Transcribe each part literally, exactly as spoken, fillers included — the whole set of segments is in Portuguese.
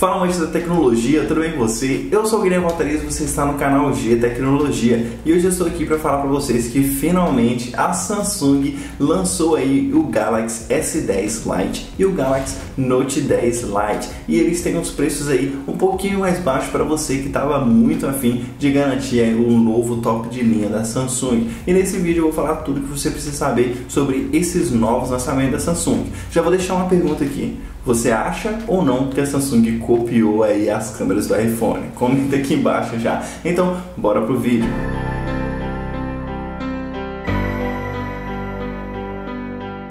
Fala, amantes da tecnologia, tudo bem com você? Eu sou o Guilherme Valtarez e você está no canal G Tecnologia. E hoje eu estou aqui para falar para vocês que finalmente a Samsung lançou aí o Galaxy S dez Lite e o Galaxy Note dez Lite. E eles têm uns preços aí um pouquinho mais baixos para você que estava muito afim de garantir aí um novo top de linha da Samsung. E nesse vídeo eu vou falar tudo que você precisa saber sobre esses novos lançamentos da Samsung. Já vou deixar uma pergunta aqui. Você acha ou não que a Samsung copiou aí as câmeras do iPhone? Comenta aqui embaixo já. Então, bora pro vídeo.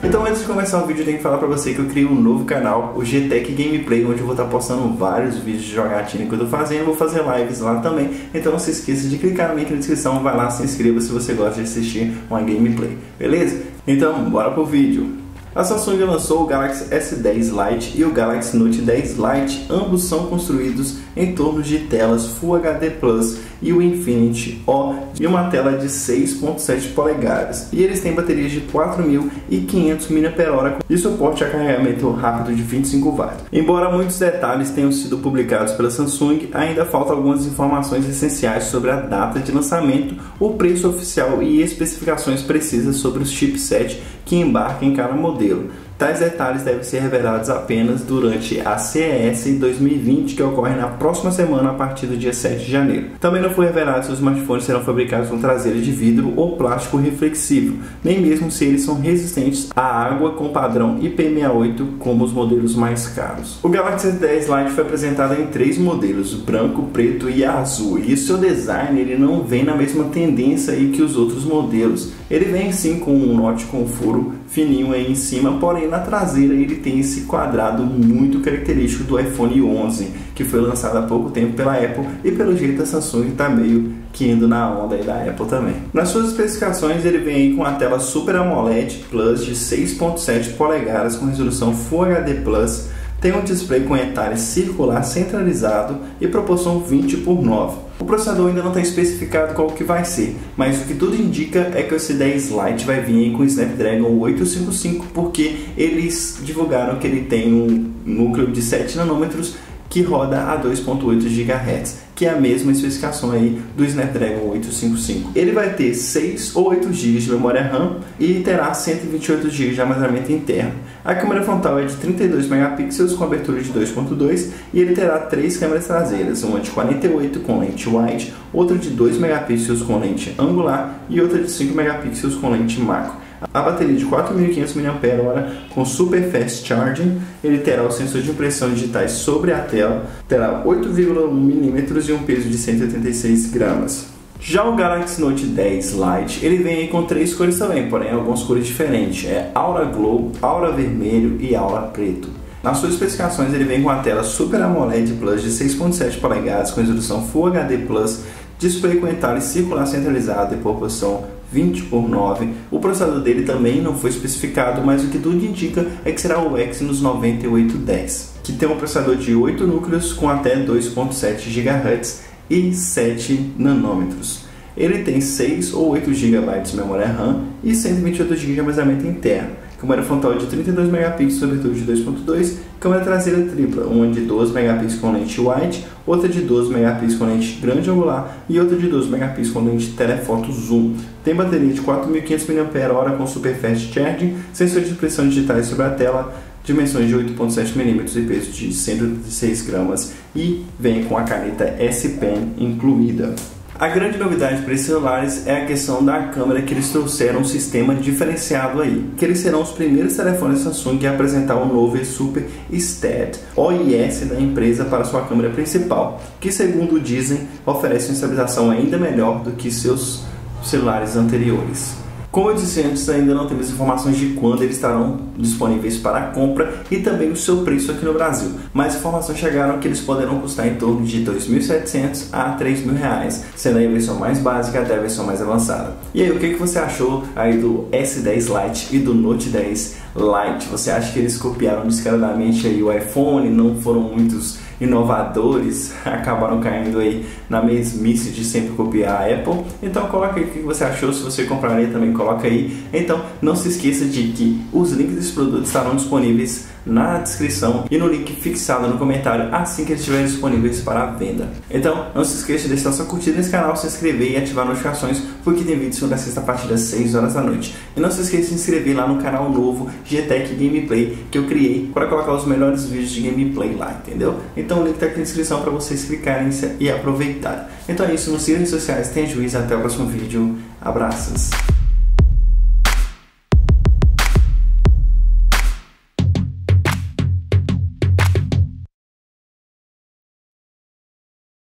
Então, antes de começar o vídeo, eu tenho que falar pra você que eu criei um novo canal, o GTech Gameplay, onde eu vou estar postando vários vídeos de jogatina que eu tô fazendo, vou fazer lives lá também, então não se esqueça de clicar no link na descrição, vai lá, se inscreva se você gosta de assistir uma gameplay, beleza? Então, bora pro vídeo. A Samsung lançou o Galaxy S dez Lite e o Galaxy Note dez Lite, ambos são construídos em torno de telas Full H D Plus e o Infinity O e uma tela de seis ponto sete polegadas. E eles têm baterias de quatro mil e quinhentos mAh e suporte a carregamento rápido de vinte e cinco watts. Embora muitos detalhes tenham sido publicados pela Samsung, ainda faltam algumas informações essenciais sobre a data de lançamento, o preço oficial e especificações precisas sobre o chipset que embarca em cada modelo. Tais detalhes devem ser revelados apenas durante a C E S dois mil e vinte, que ocorre na próxima semana a partir do dia sete de janeiro. Também não foi revelado se os smartphones serão fabricados com traseira de vidro ou plástico reflexivo, nem mesmo se eles são resistentes à água com padrão I P sessenta e oito como os modelos mais caros. O Galaxy S dez Lite foi apresentado em três modelos, branco, preto e azul, e o seu design ele não vem na mesma tendência aí que os outros modelos. Ele vem sim com um note com furo fininho aí em cima, porém na traseira ele tem esse quadrado muito característico do iPhone onze, que foi lançado há pouco tempo pela Apple, e pelo jeito a Samsung está meio que indo na onda aí da Apple também. Nas suas especificações ele vem aí com a tela Super AMOLED Plus de seis ponto sete polegadas com resolução Full H D Plus, tem um display com entalhe circular centralizado e proporção vinte por nove. O processador ainda não está especificado qual que vai ser, mas o que tudo indica é que o S dez Lite vai vir com o Snapdragon oito cinco cinco, porque eles divulgaram que ele tem um núcleo de sete nanômetros que roda a dois ponto oito gigahertz, que é a mesma especificação aí do Snapdragon oito cinco cinco. Ele vai ter seis ou oito gigas de memória RAM e terá cento e vinte e oito gigas de armazenamento interno. A câmera frontal é de trinta e dois megapixels com abertura de dois ponto dois e ele terá três câmeras traseiras, uma de quarenta e oito com lente wide, outra de dois megapixels com lente angular e outra de cinco megapixels com lente macro. A bateria de quatro mil e quinhentos miliampères hora com Super Fast Charging, ele terá o sensor de impressão digitais sobre a tela, terá oito vírgula um milímetros e um peso de cento e oitenta e seis gramas. Já o Galaxy Note dez Lite, ele vem aí com três cores também, porém algumas cores diferentes, é Aura Glow, Aura Vermelho e Aura Preto. Nas suas especificações ele vem com a tela Super AMOLED Plus de seis ponto sete polegadas com resolução Full H D Plus, display com entalhe circular centralizado e proporção vinte por nove. O processador dele também não foi especificado, mas o que tudo indica é que será o Exynos nove mil oitocentos e dez, que tem um processador de oito núcleos com até dois ponto sete gigahertz e sete nanômetros. Ele tem seis ou oito gigabytes de memória RAM e cento e vinte e oito gigas de armazenamento interno. Câmera frontal de trinta e dois megapixels, abertura de dois ponto dois, câmera traseira tripla, uma de doze megapixels com lente wide, outra de doze megapixels com lente grande angular e outra de doze megapixels com lente telefoto zoom. Tem bateria de quatro mil e quinhentos miliampères hora com Super Fast Charging, sensor de impressão digitais sobre a tela, dimensões de oito ponto sete milímetros e peso de cento e oitenta e seis gramas e vem com a caneta S Pen incluída. A grande novidade para esses celulares é a questão da câmera, que eles trouxeram um sistema diferenciado aí, que eles serão os primeiros telefones Samsung a apresentar o novo Super Stead O I S da empresa para sua câmera principal, que segundo dizem, oferece uma estabilização ainda melhor do que seus celulares anteriores. Como eu disse antes, ainda não temos informações de quando eles estarão disponíveis para compra e também o seu preço aqui no Brasil, mas informações chegaram que eles poderão custar em torno de dois mil e setecentos a três mil reais, sendo aí a versão mais básica até a versão mais avançada. E aí, o que você achou aí do S dez Lite e do Note dez Lite? Você acha que eles copiaram descaradamente aí o iPhone, não foram muitos inovadores, acabaram caindo aí na mesmice de sempre copiar a Apple? Então coloca aí o que você achou, se você compraria também coloca aí. Então não se esqueça de que os links desses produtos estarão disponíveis na descrição e no link fixado no comentário assim que eles estiverem disponíveis para venda. Então, não se esqueça de deixar sua curtida nesse canal, se inscrever e ativar notificações, porque tem vídeo segunda a sexta a partir das seis horas da noite. E não se esqueça de se inscrever lá no canal novo GTech Gameplay, que eu criei para colocar os melhores vídeos de gameplay lá, entendeu? Então o link está aqui na descrição para vocês clicarem e aproveitarem. Então é isso, nos sigam nas redes sociais, tenha juízo, até o próximo vídeo, abraços!